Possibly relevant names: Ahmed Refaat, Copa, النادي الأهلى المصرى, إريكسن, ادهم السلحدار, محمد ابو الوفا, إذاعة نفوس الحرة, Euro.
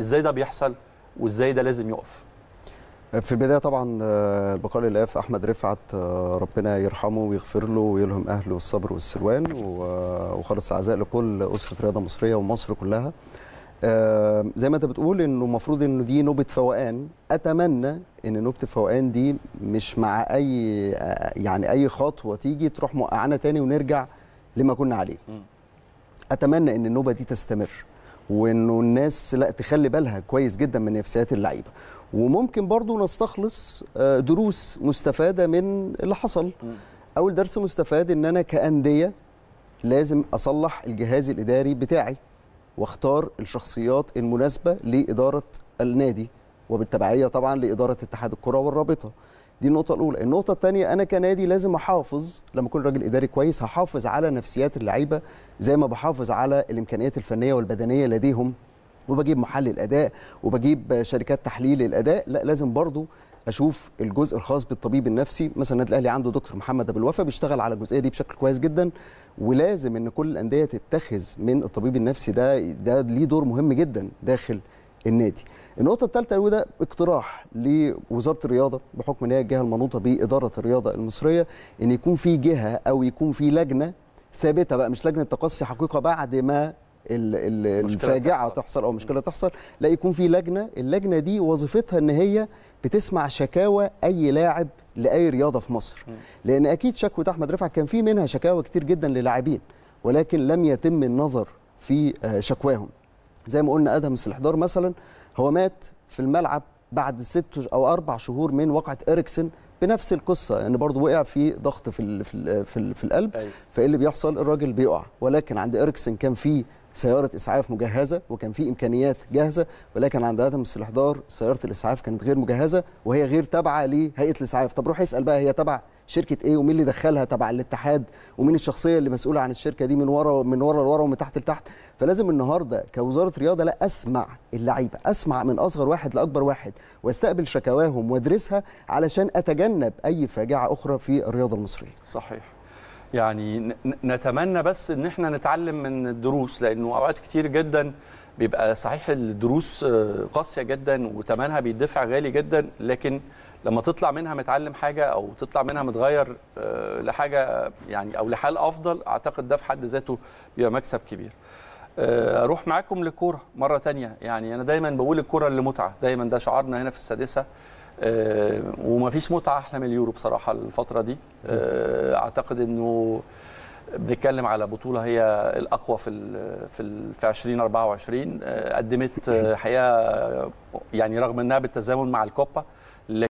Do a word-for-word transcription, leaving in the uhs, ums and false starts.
ازاي ده بيحصل وازاي ده لازم يقف؟ في البدايه طبعا البقاء للاف احمد رفعت، ربنا يرحمه ويغفر له ويلهم اهله الصبر والسلوان، وخالص عزاء لكل اسره رياضه مصريه ومصر كلها. زي ما انت بتقول انه المفروض انه دي نوبه فوقان، اتمنى ان نوبه الفوقان دي مش مع اي يعني اي خطوه تيجي تروح موقعانا تاني ونرجع لما كنا عليه. اتمنى ان النوبه دي تستمر وانه الناس لا تخلي بالها كويس جدا من نفسيات اللعيبه، وممكن برضو نستخلص دروس مستفاده من اللي حصل. اول درس مستفاد ان انا كأنديه لازم اصلح الجهاز الاداري بتاعي واختار الشخصيات المناسبه لاداره النادي وبالتبعيه طبعا لاداره اتحاد الكره والرابطه. دي النقطه الاولى. النقطه الثانيه، انا كنادي لازم احافظ لما اكون راجل اداري كويس، هحافظ على نفسيات اللعيبه زي ما بحافظ على الامكانيات الفنيه والبدنيه لديهم، وبجيب محلل اداء وبجيب شركات تحليل الاداء. لا، لازم برضو اشوف الجزء الخاص بالطبيب النفسي. مثلا النادي الاهلي عنده دكتور محمد ابو الوفا بيشتغل على الجزئيه دي بشكل كويس جدا، ولازم ان كل الانديه تتخذ من الطبيب النفسي ده ده ليه دور مهم جدا داخل النادي. النقطه الثالثه، وده اقتراح لوزاره الرياضه بحكم ان هي الجهه المنوطه باداره الرياضه المصريه، ان يكون في جهه او يكون في لجنه ثابته بقى، مش لجنه تقصي حقيقه بعد ما الفاجعه تحصل او مشكله تحصل. لا، يكون في لجنه، اللجنه دي وظيفتها ان هي بتسمع شكاوى اي لاعب لاي رياضه في مصر، لان اكيد شكوى احمد رفعت كان في منها شكاوى كتير جدا للاعبين، ولكن لم يتم النظر في شكواهم. زي ما قلنا ادهم السلحدار مثلا هو مات في الملعب بعد ست او اربع شهور من وقعه إريكسن بنفس القصه، ان يعني برضه وقع في ضغط في ال في ال في, ال في القلب. أيوة. فايه اللي بيحصل؟ الراجل بيقع، ولكن عند إريكسن كان في سياره اسعاف مجهزه وكان في امكانيات جاهزه، ولكن عند ادهم السلحدار سياره الاسعاف كانت غير مجهزه وهي غير تابعه لهيئه الاسعاف. طب روح اسال بقى هي تبع شركه ايه ومين اللي دخلها، تبع الاتحاد ومين الشخصيه اللي مسؤوله عن الشركه دي من ورا من ورا لورا ومن تحت لتحت. فلازم النهارده كوزاره رياضه لا اسمع اللعيبه، اسمع من اصغر واحد لاكبر واحد واستقبل شكاواهم وادرسها علشان اتجنب اي فاجعه اخرى في الرياضه المصريه. صحيح، يعني نتمنى بس ان احنا نتعلم من الدروس، لانه اوقات كتير جدا بيبقى صحيح الدروس قاسيه جدا وثمنها بيدفع غالي جدا، لكن لما تطلع منها متعلم حاجه او تطلع منها متغير لحاجه يعني او لحال افضل، اعتقد ده في حد ذاته بيبقى مكسب كبير. اروح معاكم للكوره مره ثانيه، يعني انا دايما بقول الكوره اللي متعه، دايما ده شعارنا هنا في السادسه، أه ومفيش متعه احلى من اليورو بصراحه الفتره دي. أه اعتقد انه بنتكلم على بطوله هي الاقوى في في في ألفين وأربعة وعشرين، أه قدمت حقيقه يعني رغم انها بالتزامن مع الكوبا